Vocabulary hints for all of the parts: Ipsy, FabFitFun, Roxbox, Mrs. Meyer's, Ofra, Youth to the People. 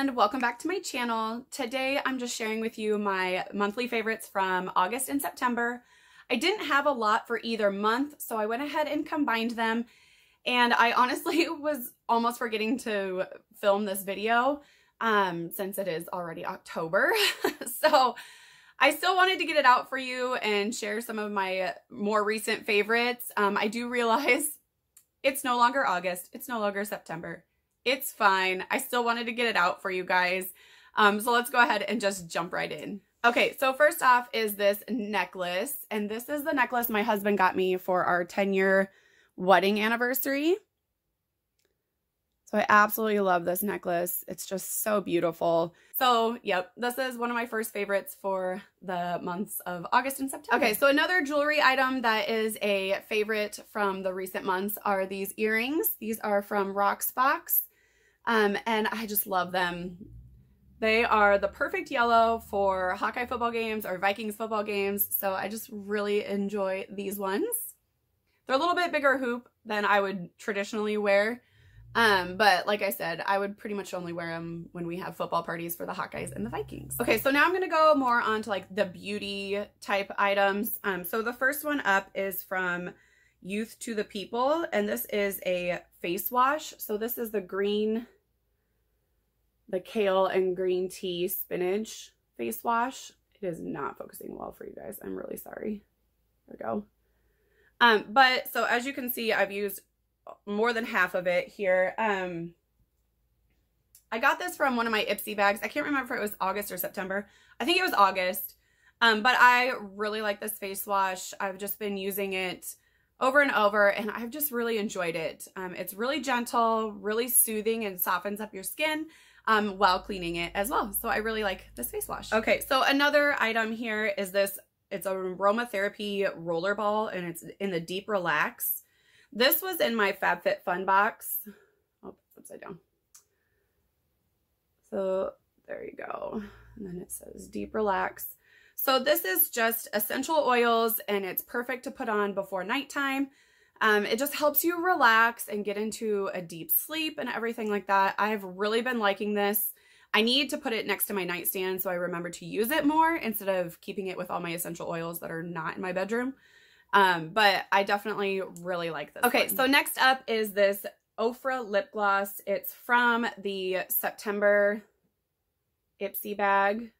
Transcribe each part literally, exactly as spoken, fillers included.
and welcome back to my channel. Today I'm just sharing with you my monthly favorites from August and September. I didn't have a lot for either month, so I went ahead and combined them, and I honestly was almost forgetting to film this video um, since it is already October. So I still wanted to get it out for you and share some of my more recent favorites. Um, I do realize it's no longer August. It's no longer September. It's fine. I still wanted to get it out for you guys. Um, so let's go ahead and just jump right in. Okay, so first off is this necklace. And this is the necklace my husband got me for our ten year wedding anniversary. So I absolutely love this necklace. It's just so beautiful. So yep, this is one of my first favorites for the months of August and September. Okay, so another jewelry item that is a favorite from the recent months are these earrings. These are from Roxbox, um, and I just love them. They are the perfect yellow for Hawkeye football games or Vikings football games, so I just really enjoy these ones. They're a little bit bigger hoop than I would traditionally wear. Um, but like I said, I would pretty much only wear them when we have football parties for the Hawkeyes and the Vikings. Okay, so now I'm gonna go more on to like the beauty type items. Um, so the first one up is from Youth to the People, and this is a face wash. So this is the green, the kale and green tea spinach face wash. It is not focusing well for you guys. I'm really sorry. There we go. Um, but so as you can see, I've used more than half of it here. Um, I got this from one of my Ipsy bags. I can't remember if it was August or September. I think it was August. Um, but I really like this face wash. I've just been using it over and over, and I've just really enjoyed it. Um, it's really gentle, really soothing, and softens up your skin um, while cleaning it as well. So I really like this face wash. Okay, so another item here is this. It's an aromatherapy roller ball, and it's in the Deep Relax. This was in my FabFitFun box. Oh, it's upside down. So there you go. And then it says Deep Relax. So this is just essential oils, and it's perfect to put on before nighttime. Um, it just helps you relax and get into a deep sleep and everything like that. I've really been liking this. I need to put it next to my nightstand so I remember to use it more instead of keeping it with all my essential oils that are not in my bedroom. Um, but I definitely really like this Okay, one. So next up is this Ofra lip gloss. It's from the September Ipsy bag.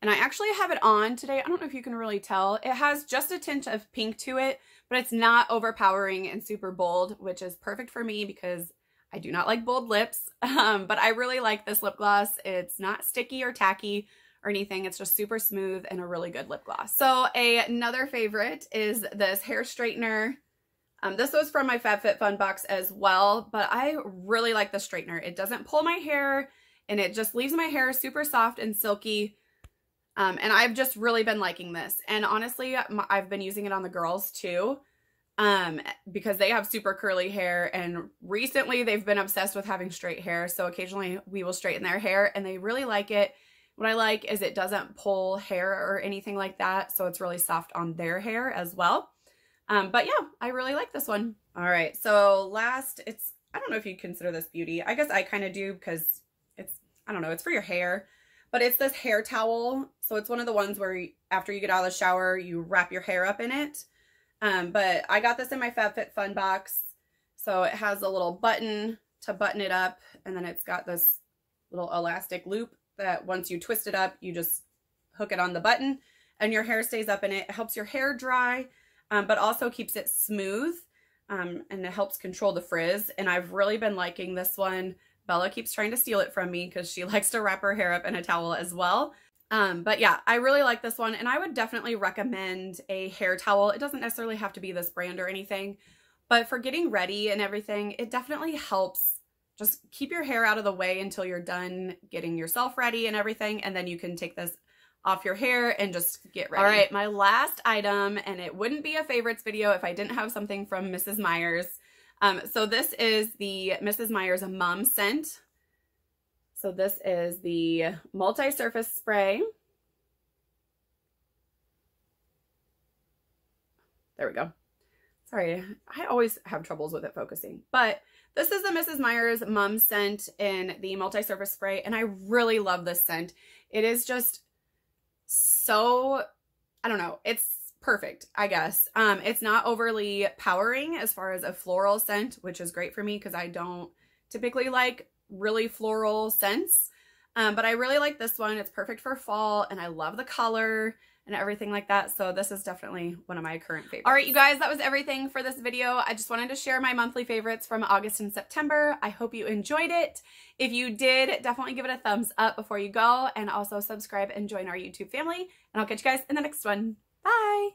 And I actually have it on today. I don't know if you can really tell. It has just a tint of pink to it, but it's not overpowering and super bold, which is perfect for me because I do not like bold lips. Um, but I really like this lip gloss. It's not sticky or tacky or anything. It's just super smooth and a really good lip gloss. So a, another favorite is this hair straightener. Um, this was from my FabFitFun box as well, but I really like the straightener. It doesn't pull my hair, and it just leaves my hair super soft and silky. Um, and I've just really been liking this. And honestly, my, I've been using it on the girls too, um, because they have super curly hair, and recently they've been obsessed with having straight hair. So occasionally we will straighten their hair, and they really like it. What I like is it doesn't pull hair or anything like that, so it's really soft on their hair as well. Um, but yeah, I really like this one. All right, so last, it's, I don't know if you'd consider this beauty. I guess I kind of do because it's, I don't know, it's for your hair, but it's this hair towel. So it's one of the ones where you, after you get out of the shower, you wrap your hair up in it. Um, but I got this in my FabFitFun box. So it has a little button to button it up, and then it's got this little elastic loop that once you twist it up, you just hook it on the button and your hair stays up in it. It helps your hair dry, um, but also keeps it smooth, um, and it helps control the frizz. And I've really been liking this one. Bella keeps trying to steal it from me because she likes to wrap her hair up in a towel as well. Um, but yeah, I really like this one, and I would definitely recommend a hair towel. It doesn't necessarily have to be this brand or anything, but for getting ready and everything, it definitely helps. Just keep your hair out of the way until you're done getting yourself ready and everything, and then you can take this off your hair and just get ready. All right, my last item, and it wouldn't be a favorites video if I didn't have something from Missus Meyer's. Um, so this is the Missus Meyer's Mom Scent. So this is the multi-surface spray. There we go. Sorry, I always have troubles with it focusing. But this is the Missus Meyer's Mum scent in the multi-surface spray, and I really love this scent. It is just so, I don't know, it's perfect, I guess. Um, it's not overly powering as far as a floral scent, which is great for me because I don't typically like really floral scents. Um, but I really like this one. It's perfect for fall, and I love the color and everything like that. So this is definitely one of my current favorites. All right, you guys, that was everything for this video. I just wanted to share my monthly favorites from August and September. I hope you enjoyed it. If you did, definitely give it a thumbs up before you go, and also subscribe and join our YouTube family. And I'll catch you guys in the next one. Bye.